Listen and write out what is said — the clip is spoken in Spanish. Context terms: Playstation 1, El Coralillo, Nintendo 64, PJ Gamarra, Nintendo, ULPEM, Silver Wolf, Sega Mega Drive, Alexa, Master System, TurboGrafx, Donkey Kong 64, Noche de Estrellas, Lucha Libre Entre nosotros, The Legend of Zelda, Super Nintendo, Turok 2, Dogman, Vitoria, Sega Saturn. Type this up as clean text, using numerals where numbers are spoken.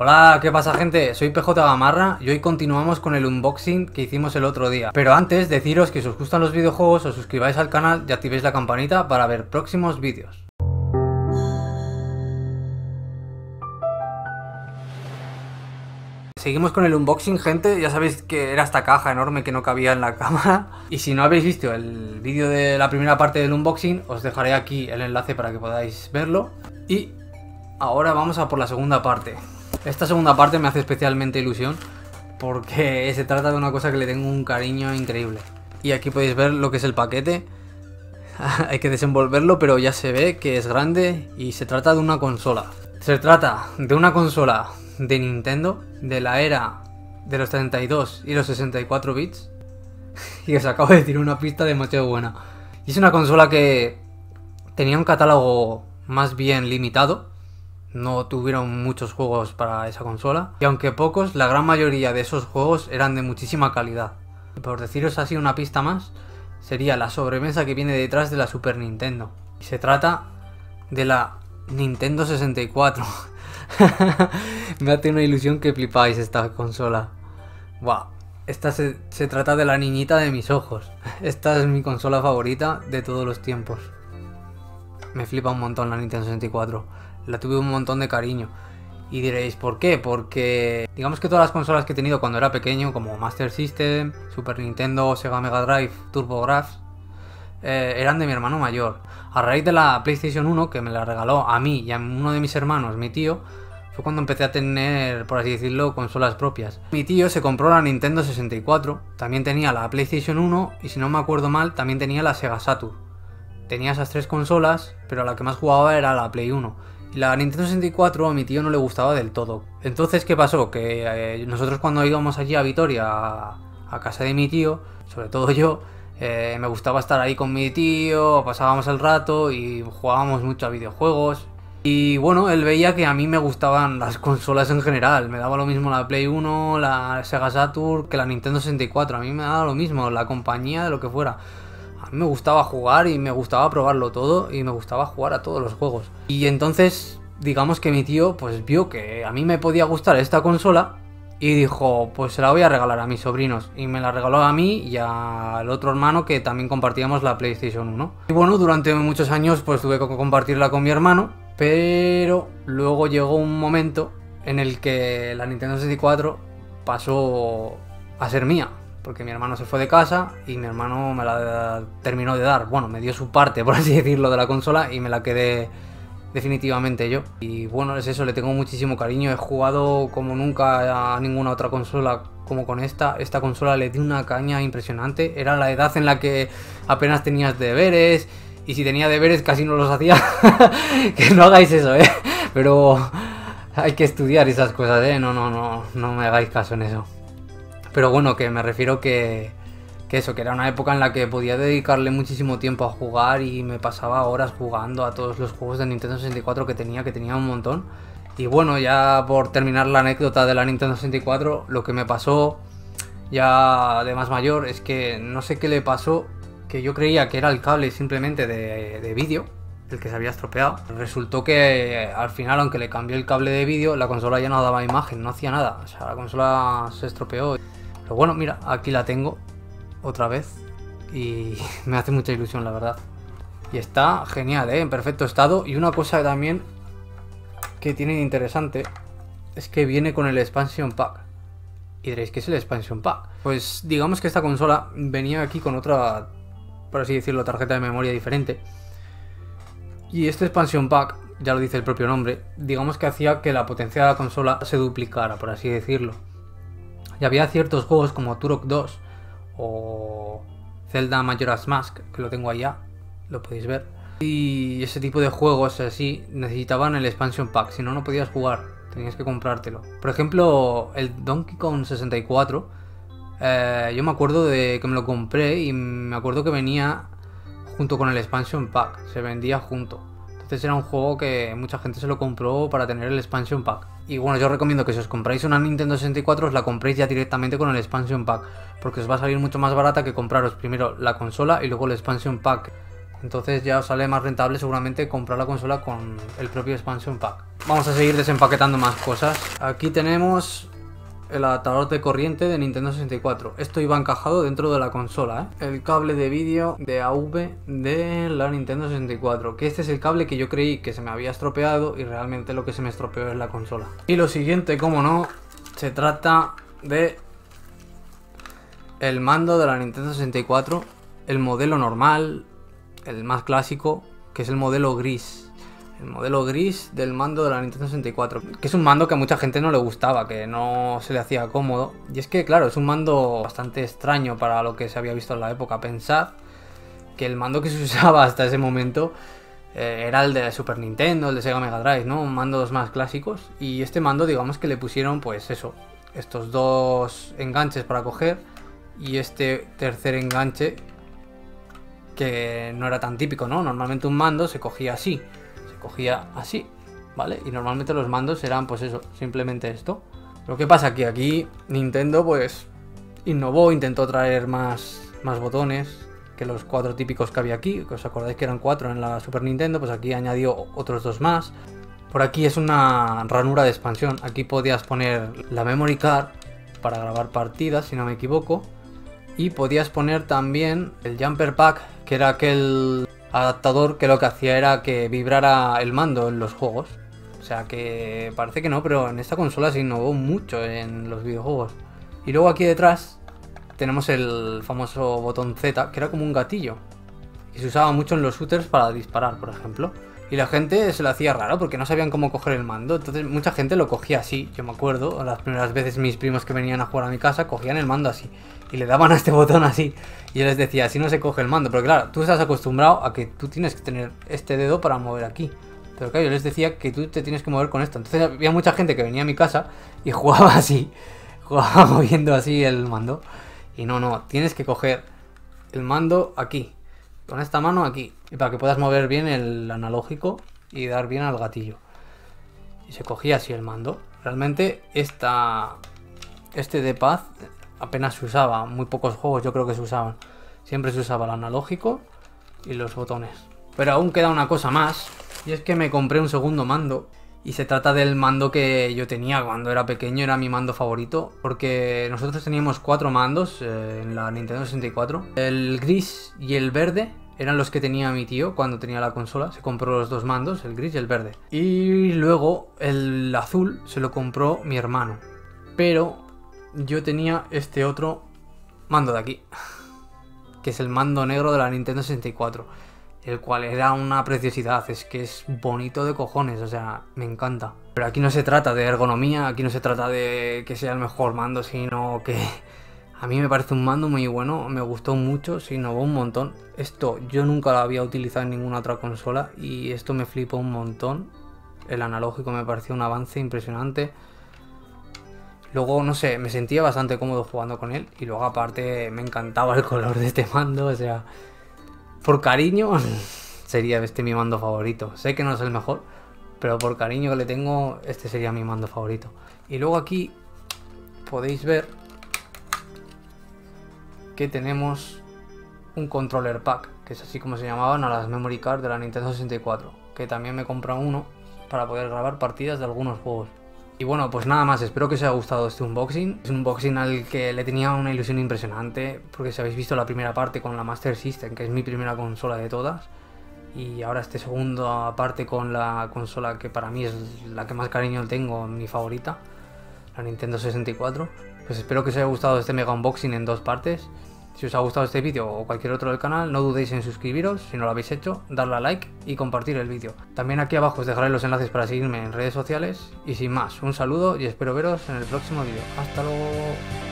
Hola, ¿qué pasa, gente? Soy PJ Gamarra y hoy continuamos con el unboxing que hicimos el otro día. Pero antes, deciros que si os gustan los videojuegos, os suscribáis al canal y activéis la campanita para ver próximos vídeos. Seguimos con el unboxing, gente. Ya sabéis que era esta caja enorme que no cabía en la cámara. Y si no habéis visto el vídeo de la primera parte del unboxing, os dejaré aquí el enlace para que podáis verlo. Y ahora vamos a por la segunda parte. Esta segunda parte me hace especialmente ilusión porque se trata de una cosa que le tengo un cariño increíble. Y aquí podéis ver lo que es el paquete. Hay que desenvolverlo, pero ya se ve que es grande y se trata de una consola. Se trata de una consola de Nintendo, de la era de los 32 y los 64 bits. Y os acabo de tirar una pista demasiado buena. Y es una consola que tenía un catálogo más bien limitado. No tuvieron muchos juegos para esa consola. Y aunque pocos, la gran mayoría de esos juegos eran de muchísima calidad. Por deciros así una pista más, sería la sobremesa que viene detrás de la Super Nintendo. Y se trata de la Nintendo 64. Me hace una ilusión que flipáis esta consola. Wow. Esta se trata de la niñita de mis ojos. Esta es mi consola favorita de todos los tiempos. Me flipa un montón la Nintendo 64. La tuve un montón de cariño. Y diréis, ¿por qué? Porque digamos que todas las consolas que he tenido cuando era pequeño, como Master System, Super Nintendo, Sega Mega Drive, TurboGrafx, eran de mi hermano mayor. A raíz de la Playstation 1, que me la regaló a mí y a uno de mis hermanos, mi tío, fue cuando empecé a tener, por así decirlo, consolas propias. Mi tío se compró la Nintendo 64, también tenía la Playstation 1 y, si no me acuerdo mal, también tenía la Sega Saturn. Tenía esas tres consolas, pero la que más jugaba era la Play 1. Y la Nintendo 64 a mi tío no le gustaba del todo. Entonces, ¿qué pasó? Que nosotros cuando íbamos allí a Vitoria, a casa de mi tío, sobre todo yo, me gustaba estar ahí con mi tío, pasábamos el rato y jugábamos mucho a videojuegos. Y bueno, él veía que a mí me gustaban las consolas en general. Me daba lo mismo la Play 1, la Sega Saturn que la Nintendo 64. A mí me daba lo mismo, la compañía, de lo que fuera. A mí me gustaba jugar y me gustaba probarlo todo y me gustaba jugar a todos los juegos. Y entonces, digamos que mi tío pues vio que a mí me podía gustar esta consola. Y dijo, pues se la voy a regalar a mis sobrinos. Y me la regaló a mí y al otro hermano que también compartíamos la Playstation 1. Y bueno, durante muchos años pues tuve que compartirla con mi hermano. Pero luego llegó un momento en el que la Nintendo 64 pasó a ser mía. Porque mi hermano se fue de casa y mi hermano me la terminó de dar. Bueno, me dio su parte, por así decirlo, de la consola y me la quedé definitivamente yo. Y bueno, es eso, le tengo muchísimo cariño. He jugado como nunca a ninguna otra consola como con esta. Esta consola le di una caña impresionante. Era la edad en la que apenas tenías deberes. Y si tenía deberes casi no los hacía. Que no hagáis eso, ¿eh? Pero hay que estudiar esas cosas, ¿eh? No me hagáis caso en eso. Pero bueno, que me refiero que eso, que era una época en la que podía dedicarle muchísimo tiempo a jugar y me pasaba horas jugando a todos los juegos de Nintendo 64 que tenía un montón. Y bueno, ya por terminar la anécdota de la Nintendo 64, lo que me pasó ya de más mayor es que no sé qué le pasó, que yo creía que era el cable simplemente de vídeo, el que se había estropeado. Resultó que al final, aunque le cambié el cable de vídeo, la consola ya no daba imagen, no hacía nada. O sea, la consola se estropeó. Pero bueno, mira, aquí la tengo otra vez y me hace mucha ilusión, la verdad. Y está genial, ¿eh? En perfecto estado. Y una cosa también que tiene interesante es que viene con el expansion pack. Y diréis, ¿qué es el expansion pack? Pues digamos que esta consola venía aquí con otra, por así decirlo, tarjeta de memoria diferente. Y este expansion pack, ya lo dice el propio nombre, digamos que hacía que la potencia de la consola se duplicara, por así decirlo. Y había ciertos juegos como Turok 2 o Zelda Majora's Mask, que lo tengo allá, lo podéis ver. Y ese tipo de juegos así necesitaban el expansion pack, si no, no podías jugar, tenías que comprártelo. Por ejemplo, el Donkey Kong 64, yo me acuerdo de que me lo compré y me acuerdo que venía junto con el expansion pack, se vendía junto. Entonces era un juego que mucha gente se lo compró para tener el expansion pack. Y bueno, yo recomiendo que si os compráis una Nintendo 64 os la compréis ya directamente con el expansion pack, porque os va a salir mucho más barata que compraros primero la consola y luego el expansion pack. Entonces ya os sale más rentable seguramente comprar la consola con el propio expansion pack. Vamos a seguir desempaquetando más cosas. Aquí tenemos el adaptador de corriente de Nintendo 64. Esto iba encajado dentro de la consola, ¿eh? El cable de vídeo de AV de la Nintendo 64. Que este es el cable que yo creí que se me había estropeado y realmente lo que se me estropeó es la consola. Y lo siguiente, como no, se trata de el mando de la Nintendo 64. El modelo normal, el más clásico, que es el modelo gris. El modelo gris del mando de la Nintendo 64. Que es un mando que a mucha gente no le gustaba, que no se le hacía cómodo. Y es que, claro, es un mando bastante extraño para lo que se había visto en la época. Pensad que el mando que se usaba hasta ese momento era el de Super Nintendo, el de Sega Mega Drive, ¿no? Mandos más clásicos. Y este mando, digamos que le pusieron, pues eso, estos dos enganches para coger y este tercer enganche, que no era tan típico, ¿no? Normalmente un mando se cogía así, ¿vale? Y normalmente los mandos eran, pues eso, simplemente esto. Lo que pasa que aquí Nintendo, pues, innovó, intentó traer más botones que los cuatro típicos que había aquí, que os acordáis que eran cuatro en la Super Nintendo, pues aquí añadió otros dos más. Por aquí es una ranura de expansión, aquí podías poner la memory card para grabar partidas, si no me equivoco. Y podías poner también el jumper pack, que era aquel adaptador que lo que hacía era que vibrara el mando en los juegos. O sea que parece que no, pero en esta consola se innovó mucho en los videojuegos. Y luego aquí detrás tenemos el famoso botón Z, que era como un gatillo. Y se usaba mucho en los shooters para disparar, por ejemplo. Y la gente se lo hacía raro porque no sabían cómo coger el mando. Entonces mucha gente lo cogía así. Yo me acuerdo, las primeras veces mis primos que venían a jugar a mi casa cogían el mando así. Y le daban a este botón así. Y yo les decía, así no se coge el mando. Pero claro, tú estás acostumbrado a que tú tienes que tener este dedo para mover aquí. Pero claro, yo les decía que tú te tienes que mover con esto. Entonces había mucha gente que venía a mi casa y jugaba así. Jugaba moviendo así el mando. Y no, tienes que coger el mando aquí. Con esta mano aquí. Y para que puedas mover bien el analógico y dar bien al gatillo. Y se cogía así el mando. Realmente este D-pad apenas se usaba, muy pocos juegos yo creo que se usaban. Siempre se usaba el analógico y los botones. Pero aún queda una cosa más, y es que me compré un segundo mando. Y se trata del mando que yo tenía cuando era pequeño, era mi mando favorito. Porque nosotros teníamos cuatro mandos en la Nintendo 64. El gris y el verde eran los que tenía mi tío cuando tenía la consola. Se compró los dos mandos, el gris y el verde. Y luego el azul se lo compró mi hermano. Pero yo tenía este otro mando de aquí, que es el mando negro de la Nintendo 64, el cual era una preciosidad. Es que es bonito de cojones, o sea, me encanta. Pero aquí no se trata de ergonomía, aquí no se trata de que sea el mejor mando, sino que a mí me parece un mando muy bueno, me gustó mucho, se innovó un montón. Esto yo nunca lo había utilizado en ninguna otra consola y esto me flipó un montón. El analógico me pareció un avance impresionante. Luego, no sé, me sentía bastante cómodo jugando con él. Y luego, aparte, me encantaba el color de este mando. O sea, por cariño, sería este mi mando favorito. Sé que no es el mejor, pero por cariño que le tengo, este sería mi mando favorito. Y luego aquí podéis ver que tenemos un controller pack, que es así como se llamaban a las memory cards de la Nintendo 64. Que también me compré uno para poder grabar partidas de algunos juegos. Y bueno, pues nada más, espero que os haya gustado este unboxing. Es un unboxing al que le tenía una ilusión impresionante, porque si habéis visto la primera parte con la Master System, que es mi primera consola de todas, y ahora esta segunda parte con la consola que para mí es la que más cariño tengo, mi favorita, la Nintendo 64. Pues espero que os haya gustado este mega unboxing en dos partes. Si os ha gustado este vídeo o cualquier otro del canal, no dudéis en suscribiros si no lo habéis hecho, darle a like y compartir el vídeo. También aquí abajo os dejaré los enlaces para seguirme en redes sociales. Y sin más, un saludo y espero veros en el próximo vídeo. ¡Hasta luego!